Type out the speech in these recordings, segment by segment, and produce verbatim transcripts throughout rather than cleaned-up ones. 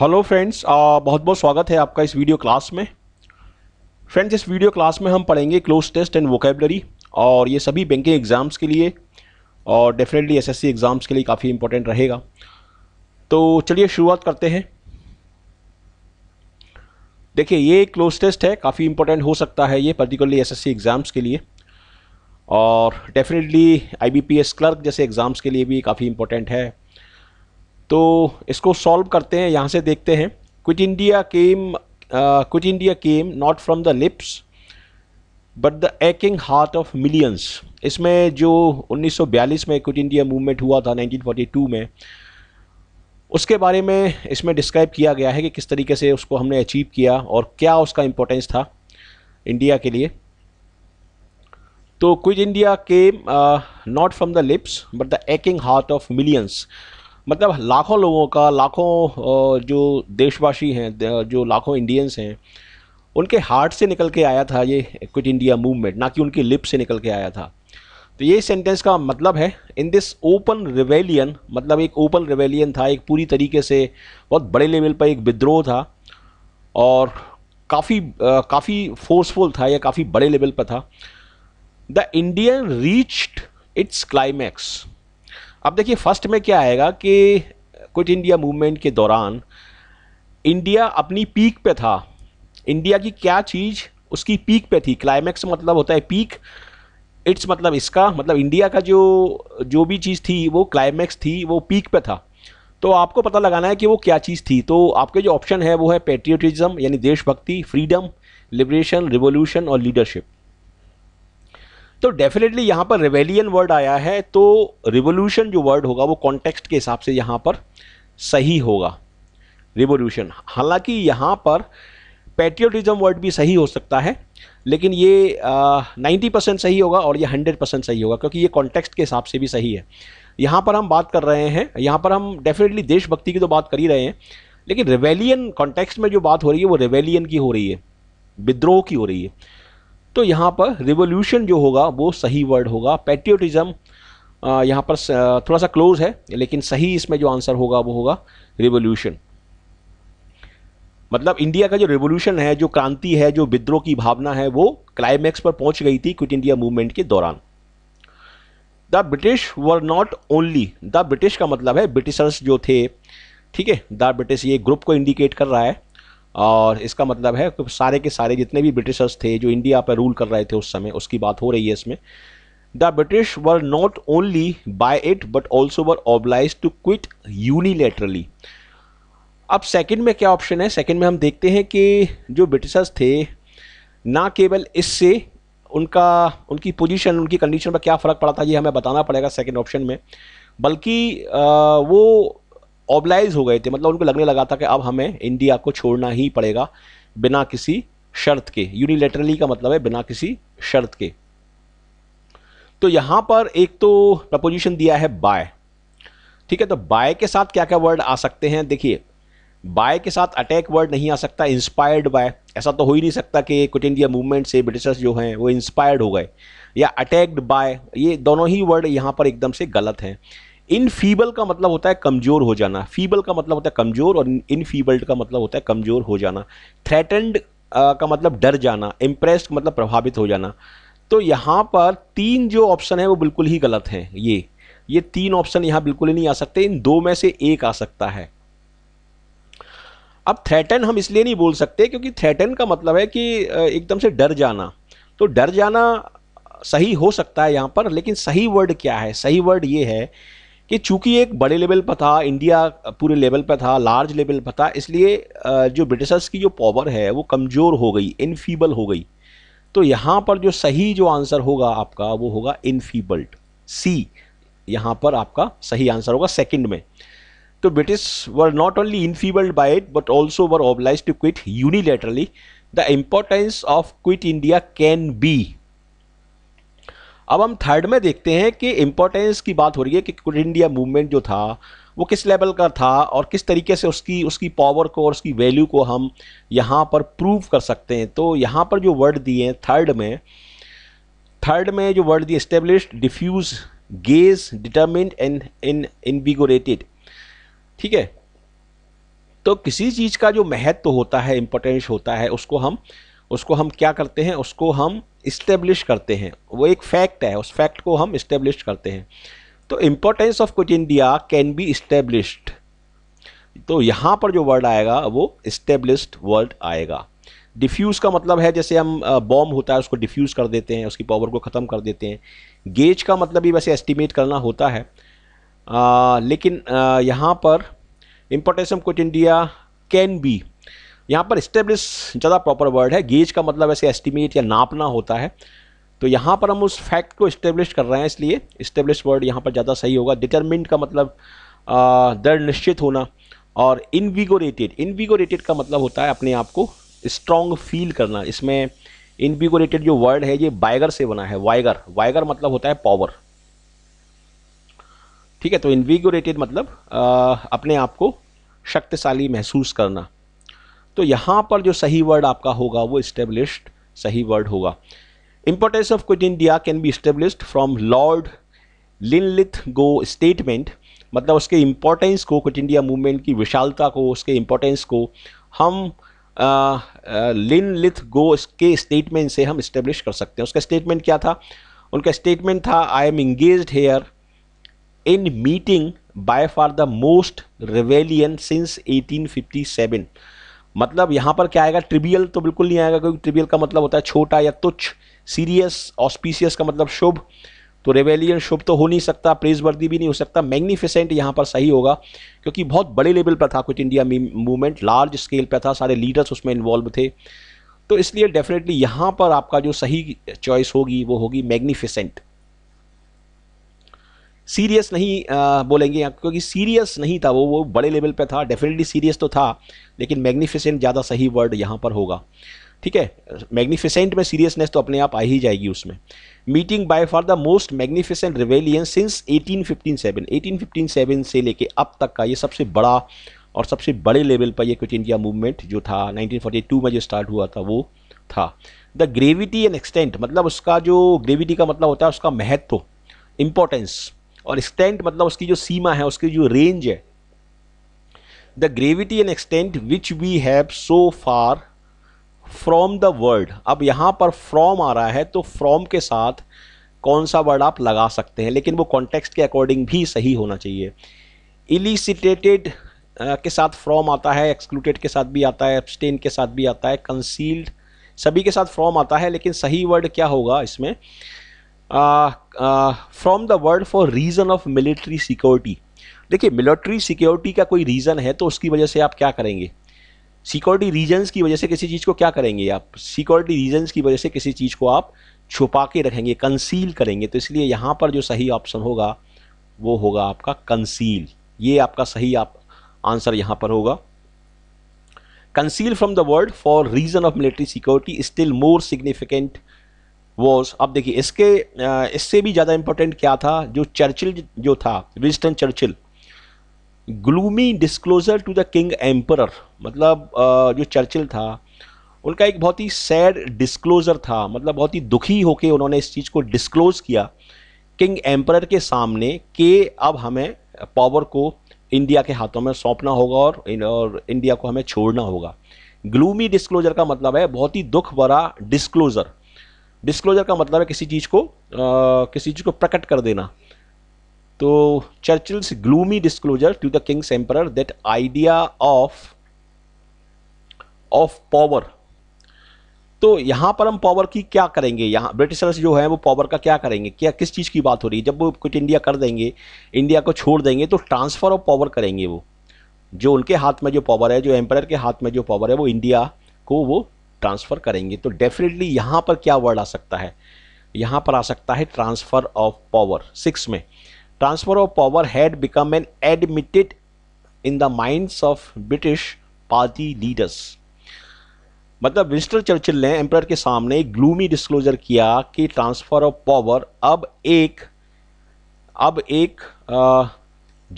Hello friends, बहुत बहुत स्वागत है आपका इस वीडियो क्लास में। फ्रेंड्स, इस वीडियो क्लास में हम पढ़ेंगे क्लोज टेस्ट एंड वोकेबलरी, और ये सभी बैंकिंग एग्ज़ाम्स के लिए और डेफिनेटली एसएससी एग्ज़ाम्स के लिए काफ़ी इंपॉर्टेंट रहेगा। तो चलिए शुरुआत करते हैं। देखिए, ये क्लोज टेस्ट है, काफ़ी इंपॉर्टेंट हो सकता है ये पर्टिकुलरली एसएससी एग्ज़ाम्स के लिए, और डेफिनेटली आईबीपीएस क्लर्क जैसे एग्ज़ाम्स के लिए भी काफ़ी इंपॉर्टेंट है। तो इसको सॉल्व करते हैं, यहाँ से देखते हैं। Quit India came quit India came not from the lips but the aching heart of millions. इसमें जो उन्नीस सौ बयालीस में क्विट इंडिया मूवमेंट हुआ था नाइनटीन फोर्टी टू में, उसके बारे में इसमें डिस्क्राइब किया गया है कि किस तरीके से उसको हमने अचीव किया और क्या उसका इम्पोर्टेंस था इंडिया के लिए। तो quit India came not from the lips but the aching heart of millions, मतलब लाखों लोगों का, लाखों जो देशवासी हैं, जो लाखों इंडियंस हैं, उनके हार्ट से निकल के आया था ये क्विट इंडिया मूवमेंट, ना कि उनकी लिप से निकल के आया था। तो ये सेंटेंस का मतलब है इन दिस ओपन रिवेलियन, मतलब एक ओपन रिवेलियन था, एक पूरी तरीके से बहुत बड़े लेवल पर एक विद्रोह था, और काफ़ी काफ़ी फोर्सफुल था, यह काफ़ी बड़े लेवल पर था। The Indian reached its climax. अब देखिए, फर्स्ट में क्या आएगा कि क्विट इंडिया मूवमेंट के दौरान इंडिया अपनी पीक पे था। इंडिया की क्या चीज़ उसकी पीक पे थी। क्लाइमैक्स मतलब होता है पीक, इट्स मतलब इसका, मतलब इंडिया का जो जो भी चीज़ थी वो क्लाइमैक्स थी, वो पीक पे था। तो आपको पता लगाना है कि वो क्या चीज़ थी। तो आपके जो ऑप्शन है वो है पैट्रियटिज़म यानी देशभक्ति, फ्रीडम, लिबरेशन, रिवोल्यूशन और लीडरशिप। तो डेफिनेटली यहाँ पर रिवेलियन वर्ड आया है, तो रिवोल्यूशन जो वर्ड होगा वो कॉन्टेक्स्ट के हिसाब से यहाँ पर सही होगा, रिवोल्यूशन। हालांकि यहाँ पर पैट्रियटिज़म वर्ड भी सही हो सकता है, लेकिन ये नाइन्टी परसेंट सही होगा और ये हंड्रेड परसेंट सही होगा, क्योंकि ये कॉन्टेक्स्ट के हिसाब से भी सही है। यहाँ पर हम बात कर रहे हैं, यहाँ पर हम डेफिनेटली देशभक्ति की तो बात कर ही रहे हैं, लेकिन रिवेलियन कॉन्टेक्स्ट में जो बात हो रही है वो रिवेलियन की हो रही है, विद्रोह की हो रही है। तो यहाँ पर रिवोल्यूशन जो होगा वो सही वर्ड होगा। पैट्रियटिज़म यहाँ पर थोड़ा सा क्लोज है, लेकिन सही इसमें जो आंसर होगा वो होगा रिवोल्यूशन। मतलब इंडिया का जो रिवोल्यूशन है, जो क्रांति है, जो विद्रोह की भावना है, वो क्लाइमैक्स पर पहुंच गई थी क्विट इंडिया मूवमेंट के दौरान। The British were not only, the British का मतलब है ब्रिटिशर्स जो थे, ठीक है, द ब्रिटिश ये ग्रुप को इंडिकेट कर रहा है, और इसका मतलब है कि सारे के सारे जितने भी ब्रिटिशर्स थे जो इंडिया पर रूल कर रहे थे उस समय, उसकी बात हो रही है इसमें। The British were not only by it but also were oblige to quit unilaterally. अब सेकंड में क्या ऑप्शन है? सेकंड में हम देखते हैं कि जो ब्रिटिशर्स थे, ना केवल इससे उनका उनकी पोजीशन, उनकी कंडीशन पर क्या फ़र्क पड़ा था ये हमें बताना पड़ेगा सेकंड ऑप्शन में, बल्कि वो ऑब्लाइज हो गए थे, मतलब उनको लगने लगा था कि अब हमें इंडिया को छोड़ना ही पड़ेगा बिना किसी शर्त के। यूनिलेटरली का मतलब है बिना किसी शर्त के। तो यहाँ पर एक तो प्रपोजिशन दिया है बाय, ठीक है। तो बाय के साथ क्या क्या वर्ड आ सकते हैं? देखिए, बाय के साथ अटैक वर्ड नहीं आ सकता, इंस्पायर्ड बाय, ऐसा तो हो ही नहीं सकता कि क्विट इंडिया मूवमेंट से ब्रिटिशर्स जो हैं वो इंस्पायर्ड हो गए, या अटैक्ड बाय, ये दोनों ही वर्ड यहाँ पर एकदम से गलत हैं। इनफीबल का मतलब होता है कमज़ोर हो जाना, फीबल का मतलब होता है कमज़ोर, और इनफीबल्ड का मतलब होता है कमज़ोर हो जाना। थ्रेटन्ड का मतलब डर जाना, इम्प्रेस्ड मतलब प्रभावित हो जाना। तो यहाँ पर तीन जो ऑप्शन है वो बिल्कुल ही गलत हैं। ये ये तीन ऑप्शन यहाँ बिल्कुल ही नहीं आ सकते, इन दो में से एक आ सकता है। अब थ्रेटन हम इसलिए नहीं बोल सकते क्योंकि थ्रेटन का मतलब है कि एकदम से डर जाना, तो डर जाना सही हो सकता है यहाँ पर, लेकिन सही वर्ड क्या है? सही वर्ड ये है कि चूंकि एक बड़े लेवल पर था इंडिया, पूरे लेवल पर था, लार्ज लेवल पर था, इसलिए जो ब्रिटिशर्स की जो पावर है वो कमज़ोर हो गई, इनफीबल हो गई। तो यहाँ पर जो सही जो आंसर होगा आपका वो होगा इनफीबल्ड, सी यहाँ पर आपका सही आंसर होगा सेकंड में। तो British were not only enfeebled by it but also were obliged to quit unilaterally. The importance of quit India can be. अब हम थर्ड में देखते हैं कि इम्पोर्टेंस की बात हो रही है कि क्विट इंडिया मूवमेंट जो था वो किस लेवल का था और किस तरीके से उसकी उसकी पावर को और उसकी वैल्यू को हम यहाँ पर प्रूव कर सकते हैं। तो यहाँ पर जो वर्ड दिए हैं थर्ड में, थर्ड में जो वर्ड दिए established, diffuse, gauge, determined and in invigorated, ठीक है। तो किसी चीज़ का जो महत्व होता है, इम्पोर्टेंस होता है, उसको हम उसको हम क्या करते हैं, उसको हम इस्टेब्लिश करते हैं। वो एक फैक्ट है, उस फैक्ट को हम इस्टेब्लिश करते हैं। तो importance of quit India can be established, तो यहाँ पर जो वर्ड आएगा वो इस्टेब्लिश्ड वर्ड आएगा। डिफ्यूज़ का मतलब है जैसे हम बॉम्ब होता है उसको डिफ्यूज़ कर देते हैं, उसकी पावर को ख़त्म कर देते हैं। गेज का मतलब ही वैसे एस्टिमेट करना होता है, आ, लेकिन आ, यहाँ पर importance of quit India can be, यहाँ पर इस्टेब्लिश ज़्यादा प्रॉपर वर्ड है। गेज का मतलब वैसे एस्टिमेट या नापना होता है, तो यहाँ पर हम उस फैक्ट को इस्टेब्लिश कर रहे हैं, इसलिए इस्टेब्लिश वर्ड यहाँ पर ज़्यादा सही होगा। डिटरमिन्ड का मतलब दृढ़ निश्चित होना, और इनविगोरेटेड, इनविगोरेटेड का मतलब होता है अपने आप को स्ट्रॉन्ग फील करना। इसमें इनविगोरेटेड जो वर्ड है ये वाइगर से बना है, वाइगर, वाइगर मतलब होता है पावर, ठीक है। तो इनविगोरेटेड मतलब आ, अपने आप को शक्तिशाली महसूस करना। तो यहाँ पर जो सही वर्ड आपका होगा वो इस्टेब्लिश्ड सही वर्ड होगा। Importance of quit India can be established from Lord Linlithgow statement, मतलब उसके इम्पोर्टेंस को, क्विट इंडिया मूवमेंट की विशालता को, उसके इम्पोर्टेंस को हम लिनलिथगो के स्टेटमेंट से हम इस्टेब्लिश कर सकते हैं। उसका स्टेटमेंट क्या था? उनका स्टेटमेंट था, I am engaged here in meeting by far the most rebellion since eighteen fifty seven. मतलब यहाँ पर क्या आएगा, ट्रिबियल तो बिल्कुल नहीं आएगा, क्योंकि ट्रिबियल का मतलब होता है छोटा या तुच्छ। सीरियस, ऑस्पीशियस का मतलब शुभ, तो रेवेलियन शुभ तो हो नहीं सकता, प्रेजवर्दी भी नहीं हो सकता। मैग्निफिसेंट यहाँ पर सही होगा, क्योंकि बहुत बड़े लेवल पर था quit India movement, large scale पर था, सारे लीडर्स उसमें इन्वॉल्व थे, तो इसलिए डेफिनेटली यहाँ पर आपका जो सही चॉइस होगी वो होगी मैग्निफिसेंट। सीरियस नहीं आ, बोलेंगे आप, क्योंकि सीरियस नहीं था वो वो बड़े लेवल पे था। डेफिनेटली सीरियस तो था, लेकिन मैग्निफिसेंट ज़्यादा सही वर्ड यहाँ पर होगा, ठीक है। मैग्निफिसेंट में सीरियसनेस तो अपने आप आ ही जाएगी उसमें। Meeting by far the most magnificent rebellion since eighteen fifty seven, eighteen fifty seven से लेके अब तक का ये सबसे बड़ा और सबसे बड़े लेवल पर ये क्विट इंडिया मूवमेंट जो था नाइनटीन फोर्टी टू में जो स्टार्ट हुआ था वो था। द ग्रेविटी एंड एक्सटेंट, मतलब उसका जो ग्रेविटी का मतलब होता है उसका महत्व, इम्पोर्टेंस, और एक्सटेंट मतलब उसकी जो सीमा है, उसकी जो रेंज है। The gravity and extent which we have so far from the word, अब यहाँ पर फ्रॉम आ रहा है, तो फ्रॉम के साथ कौन सा वर्ड आप लगा सकते हैं, लेकिन वो कॉन्टेक्स्ट के अकॉर्डिंग भी सही होना चाहिए। इलिसिटेटेड के साथ फ्रॉम आता है, एक्सक्लूटेड के साथ भी आता है, एब्सटेन के साथ भी आता है, कंसील्ड, सभी के साथ फ्रॉम आता है, लेकिन सही वर्ड क्या होगा इसमें, from the word for reason of military security. देखिए मिलिट्री सिक्योरिटी का कोई रीज़न है, तो उसकी वजह से आप क्या करेंगे, सिक्योरिटी रीजंस की वजह से किसी चीज़ को क्या करेंगे आप, सिक्योरिटी रीजंस की वजह से किसी चीज़ को आप छुपा के रखेंगे, कंसील करेंगे। तो इसलिए यहाँ पर जो सही ऑप्शन होगा वो होगा आपका कंसील, ये आपका सही आप आंसर यहाँ पर होगा। Conceal from the word for reason of military security still more significant was, अब देखिए इसके इससे भी ज़्यादा इम्पोर्टेंट क्या था, जो चर्चिल जो था, Winston Churchill, gloomy disclosure to the king emperor, मतलब जो चर्चिल था उनका एक बहुत ही सैड डिस्क्लोज़र था, मतलब बहुत ही दुखी होकर उन्होंने इस चीज़ को डिस्क्लोज़ किया किंग एम्परर के सामने कि अब हमें पावर को इंडिया के हाथों में सौंपना होगा और, और इंडिया को हमें छोड़ना होगा। ग्लूमी डिस्क्लोज़र का मतलब है बहुत ही दुख भरा डिस्क्लोज़र, डिस्क्लोज़र का मतलब है किसी चीज़ को आ, किसी चीज़ को प्रकट कर देना। तो Churchill's gloomy disclosure to the king's emperor that idea of of power, तो यहाँ पर हम पावर की क्या करेंगे, यहाँ ब्रिटिशर्स जो है वो पावर का क्या करेंगे, क्या किस चीज़ की बात हो रही है, जब वो क्विट इंडिया कर देंगे, इंडिया को छोड़ देंगे, तो ट्रांसफ़र ऑफ पावर करेंगे। वो जो उनके हाथ में जो पावर है, जो एम्परर के हाथ में जो पावर है, वो इंडिया को वो ट्रांसफ़र करेंगे। तो डेफिनेटली यहाँ पर क्या वर्ड आ सकता है, यहाँ पर आ सकता है ट्रांसफ़र ऑफ पावर। सिक्स में transfer of power had become an admitted in the minds of British party leaders, मतलब विंस्टन चर्चिल ने एम्परर के सामने ग्लूमी डिस्क्लोजर किया कि ट्रांसफ़र ऑफ पावर अब एक अब एक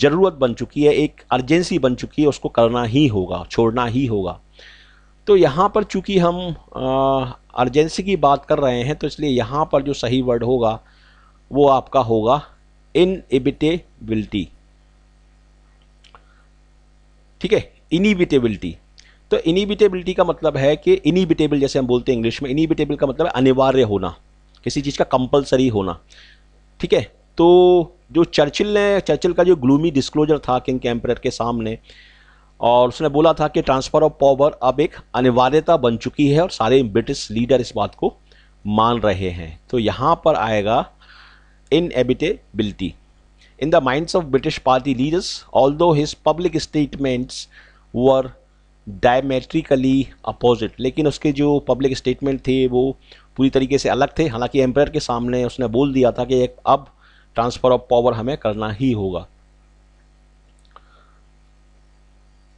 ज़रूरत बन चुकी है, एक अर्जेंसी बन चुकी है, उसको करना ही होगा, छोड़ना ही होगा। तो यहाँ पर चूंकि हम अर्जेंसी की बात कर रहे हैं, तो इसलिए यहाँ पर जो सही वर्ड होगा वो आपका होगा इनइविटेबिलिटी, ठीक है। इनिबिटेबिलिटी। तो इनिबिटेबिलिटी का मतलब है कि इनिबिटेबल, जैसे हम बोलते हैं इंग्लिश में, इनिबिटेबल का मतलब अनिवार्य होना, किसी चीज़ का कंपलसरी होना, ठीक है। तो जो चर्चिल ने, चर्चिल का जो ग्लूमी डिस्क्लोजर था किंग के एम्परर के सामने, और उसने बोला था कि ट्रांसफ़र ऑफ पावर अब एक अनिवार्यता बन चुकी है और सारे ब्रिटिश लीडर इस बात को मान रहे हैं। तो यहाँ पर आएगा inevitability. In the minds of British party leaders although his public statements were diametrically opposite, लेकिन उसके जो पब्लिक स्टेटमेंट थे वो पूरी तरीके से अलग थे। हालांकि एम्परर के सामने उसने बोल दिया था कि अब ट्रांसफ़र ऑफ पावर हमें करना ही होगा।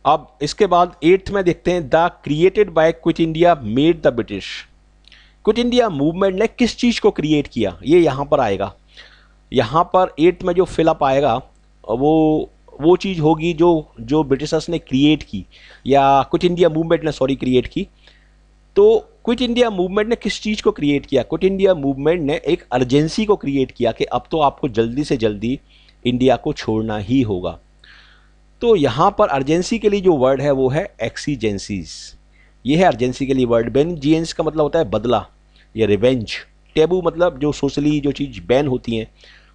अब इसके बाद एट्थ में देखते हैं the created by quit India made the British. Quit India movement ने किस चीज़ को क्रिएट किया, ये यहाँ पर आएगा। यहाँ पर एट्थ में जो फिलअप आएगा वो वो चीज़ होगी जो जो ब्रिटिशर्स ने क्रिएट की, या क्विट इंडिया मूवमेंट ने सॉरी क्रिएट की। तो क्विट इंडिया मूवमेंट ने किस चीज़ को क्रिएट किया, क्विट इंडिया मूवमेंट ने एक अर्जेंसी को क्रिएट किया कि अब तो आपको जल्दी से जल्दी इंडिया को छोड़ना ही होगा। तो यहाँ पर अर्जेंसी के लिए जो वर्ड है वो है एक्सीजेंसीज। ये है अर्जेंसी के लिए वर्ड। बेनजीएंस का मतलब होता है बदला या रिवेंज। टैबू मतलब जो सोशली जो चीज़ बैन होती हैं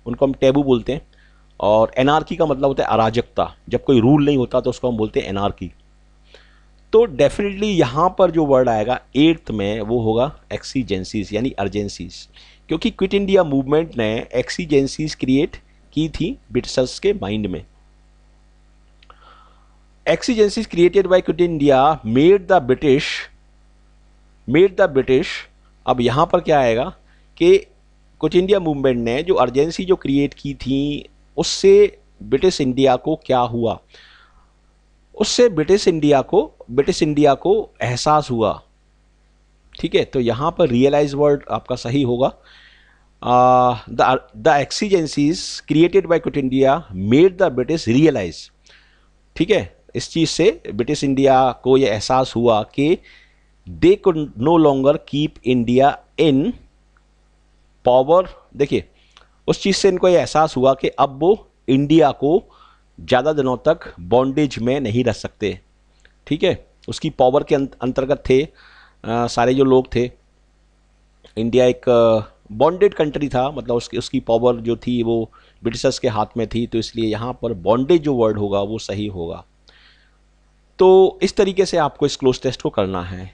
उनको हम टैबू बोलते हैं, और एनार्की का मतलब होता है अराजकता, जब कोई रूल नहीं होता तो उसको हम बोलते हैं एनार्की। तो डेफिनेटली यहाँ पर जो वर्ड आएगा एट्थ में वो होगा एक्सीजेंसीज यानी अर्जेंसीज, क्योंकि क्विट इंडिया मूवमेंट ने एक्सीजेंसीज क्रिएट की थी ब्रिटिशर्स के माइंड में। Exigencies created by Quit India made the British made the British अब यहाँ पर क्या आएगा कि Quit India मूवमेंट ने जो अर्जेंसी जो क्रिएट की थी उससे ब्रिटिश इंडिया को क्या हुआ, उससे ब्रिटिश इंडिया को ब्रिटिश इंडिया को एहसास हुआ, ठीक है। तो यहाँ पर रियलाइज वर्ड आपका सही होगा। The the exigencies created by Quit India made the British realize, ठीक है। इस चीज़ से ब्रिटिश इंडिया को ये एहसास हुआ कि they could no longer keep India in power. देखिए, उस चीज़ से इनको ये एहसास हुआ कि अब वो इंडिया को ज़्यादा दिनों तक बॉन्डेज में नहीं रह सकते, ठीक है। उसकी पावर के अंतर्गत थे आ, सारे जो लोग थे। इंडिया एक बॉन्डेड कंट्री था, मतलब उसकी उसकी पावर जो थी वो ब्रिटिशर्स के हाथ में थी, तो इसलिए यहाँ पर बॉन्डेज जो वर्ड होगा वो सही होगा। तो इस तरीके से आपको इस क्लोज टेस्ट को करना है।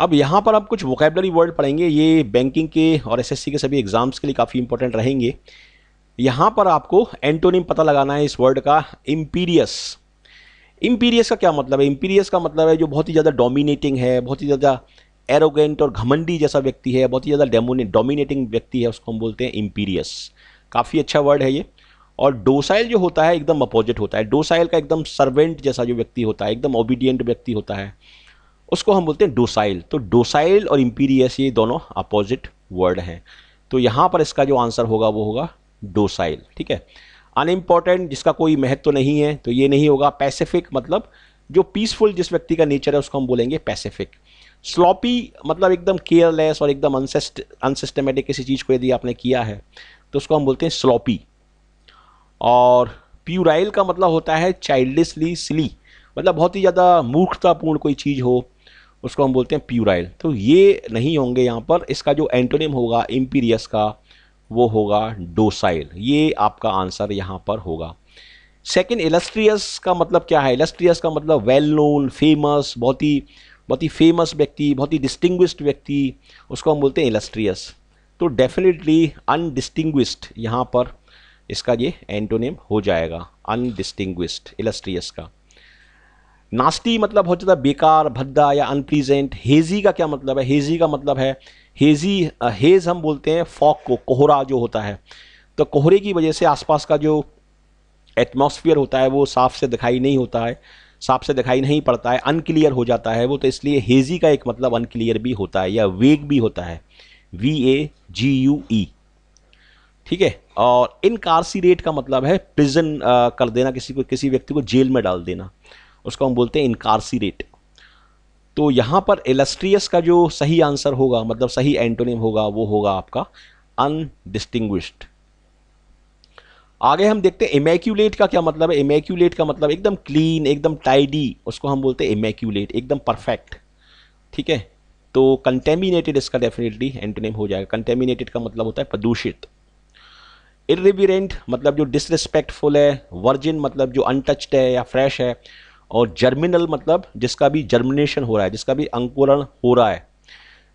अब यहाँ पर आप कुछ वोकैबुलरी वर्ड पढ़ेंगे, ये बैंकिंग के और एसएससी के सभी एग्जाम्स के लिए काफ़ी इंपॉर्टेंट रहेंगे। यहाँ पर आपको एंटोनिम पता लगाना है इस वर्ड का। इम्पीरियस, इम्पीरियस का क्या मतलब है? इम्पीरियस का मतलब है जो बहुत ही ज़्यादा डोमिनेटिंग है, बहुत ही ज़्यादा एरोगेंट और घमंडी जैसा व्यक्ति है, बहुत ही ज़्यादा डोमिनेटिंग व्यक्ति है, उसको हम बोलते हैं इम्पीरियस। काफ़ी अच्छा वर्ड है ये। और डोसाइल जो होता है एकदम अपोजिट होता है। डोसाइल का एकदम सर्वेंट जैसा जो व्यक्ति होता है, एकदम ओबीडियंट व्यक्ति होता है, उसको हम बोलते हैं डोसाइल। तो डोसाइल और इम्पीरियस ये दोनों अपोजिट वर्ड हैं। तो यहाँ पर इसका जो आंसर होगा वो होगा डोसाइल, ठीक है। अनइम्पॉर्टेंट, जिसका कोई महत्व तो नहीं है, तो ये नहीं होगा। पैसिफिक मतलब जो पीसफुल, जिस व्यक्ति का नेचर है उसको हम बोलेंगे पैसिफिक। स्लॉपी मतलब एकदम केयरलेस और एकदम अनसिस्टमेटिक किसी चीज़ को यदि आपने किया है तो उसको हम बोलते हैं स्लॉपी। और प्यूराइल का मतलब होता है चाइल्डिशली सिली, मतलब बहुत ही ज़्यादा मूर्खतापूर्ण कोई चीज़ हो, उसको हम बोलते हैं प्यूराइल। तो ये नहीं होंगे यहाँ पर। इसका जो एंटोनिम होगा इम्पीरियस का वो होगा डोसाइल। ये आपका आंसर यहाँ पर होगा। सेकंड, इलस्ट्रियस का मतलब क्या है? इलस्ट्रियस का मतलब वेल नोन, फेमस, बहुत ही बहुत ही फेमस व्यक्ति, बहुत ही डिस्टिंग्विश्ड व्यक्ति, उसको हम बोलते हैं इलस्ट्रियस। तो डेफिनेटली अनडिस्टिंग्विश्ड यहाँ पर इसका ये एंटोनिम हो जाएगा, अनडिस्टिंग्विश्ड इलस्ट्रियस का। नास्टी मतलब हो जाता है बेकार, भद्दा या अनप्लीजेंट। हेजी का क्या मतलब है? हेजी का मतलब है, हेजी हेज हम बोलते हैं फॉग को, कोहरा जो होता है। तो कोहरे की वजह से आसपास का जो एटमॉस्फेयर होता है वो साफ से दिखाई नहीं होता है, साफ से दिखाई नहीं पड़ता है, अनक्लियर हो जाता है वो। तो इसलिए हेजी का एक मतलब अनक्लियर भी होता है या वेग भी होता है, वी ए जी यू ई, ठीक है। और इनकार्सीरेट का मतलब है प्रिजन कर देना, किसी को, किसी व्यक्ति को जेल में डाल देना, उसको हम बोलते हैं इनकार्सीरेट। तो यहाँ पर इलस्ट्रियस का जो सही आंसर होगा, मतलब सही एंटोनिम होगा, वो होगा आपका अनडिस्टिंग्विश्ड। आगे हम देखते हैं इमेक्यूलेट का क्या मतलब है। इमेक्यूलेट का मतलब एकदम क्लीन, एकदम टाइडी, उसको हम बोलते हैं इमेक्यूलेट, एकदम परफेक्ट। ठीक है, तो कंटेमिनेटेड इसका डेफिनेटली एंटोनिम हो जाएगा। कंटेमिनेटेड का मतलब होता है प्रदूषित। इररिवेरेंट मतलब जो डिसरिस्पेक्टफुल है, वर्जिन मतलब जो अनटच्ड है या फ्रेश है, और जर्मिनल मतलब जिसका भी जर्मिनेशन हो रहा है, जिसका भी अंकुरण हो रहा है,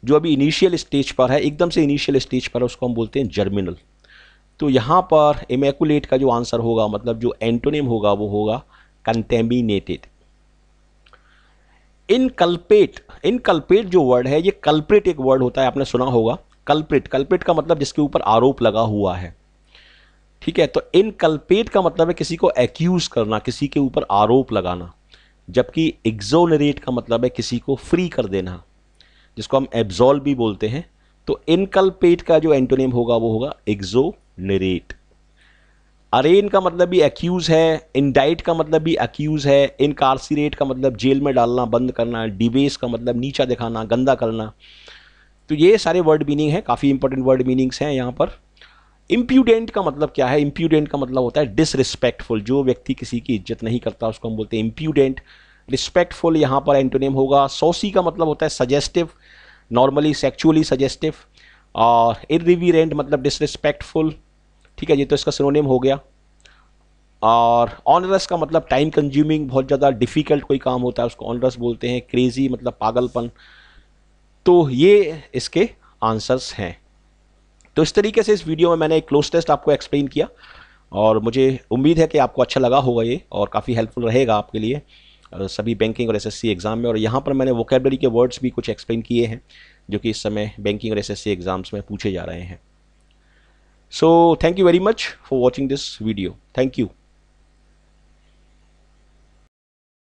जो अभी इनिशियल स्टेज पर है, एकदम से इनिशियल स्टेज पर है, उसको हम बोलते हैं जर्मिनल। तो यहाँ पर इमेकुलेट का जो आंसर होगा, मतलब जो एंटोनिम होगा, वो होगा कंटेमिनेटेड। इनकल्पेट, इनकल्पेट जो वर्ड है, ये कल्प्रेट एक वर्ड होता है, आपने सुना होगा कल्प्रेट। कल्प्रेट का मतलब जिसके ऊपर आरोप लगा हुआ है। ठीक है, तो इनकल्पेट का मतलब है किसी को एक्यूज करना, किसी के ऊपर आरोप लगाना। जबकि एग्जोनरेट का मतलब है किसी को फ्री कर देना, जिसको हम एब्जॉल्व भी बोलते हैं। तो इनकल्पेट का जो एंटोनिम होगा वो होगा एग्जोनरेट। अरेन का मतलब भी एक्यूज है, इंडाइट का मतलब भी एक्यूज है, इनकार्सिरेट का मतलब जेल में डालना, बंद करना, डिबेस का मतलब नीचा दिखाना, गंदा करना। तो ये सारे वर्ड मीनिंग हैं, काफ़ी इंपॉर्टेंट वर्ड मीनिंग्स हैं यहाँ पर। इम्प्यूडेंट का मतलब क्या है? इम्प्यूडेंट का मतलब होता है डिसरिस्पेक्टफुल, जो व्यक्ति किसी की इज्जत नहीं करता उसको हम बोलते हैं इम्प्यूडेंट। रिस्पेक्टफुल यहाँ पर एंटोनिम होगा। सॉसी का मतलब होता है सजेस्टिव, नॉर्मली सेक्चुअली सजेस्टिव। और इररिवेरेंट मतलब डिसरिस्पेक्टफुल। ठीक है, ये तो इसका सिनोनिम हो गया। और ऑनरस का मतलब टाइम कंज्यूमिंग, बहुत ज़्यादा डिफ़िकल्ट कोई काम होता है उसको ऑनरस बोलते हैं। क्रेजी मतलब पागलपन। तो ये इसके आंसर्स हैं। तो इस तरीके से इस वीडियो में मैंने एक क्लोज टेस्ट आपको एक्सप्लेन किया, और मुझे उम्मीद है कि आपको अच्छा लगा होगा ये, और काफ़ी हेल्पफुल रहेगा आपके लिए सभी बैंकिंग और एसएससी एग्ज़ाम में। और यहाँ पर मैंने वोकेबलरी के वर्ड्स भी कुछ एक्सप्लेन किए हैं, जो कि इस समय बैंकिंग और एसएससी एग्ज़ाम्स में पूछे जा रहे हैं। So thank you very much for watching this video. Thank you.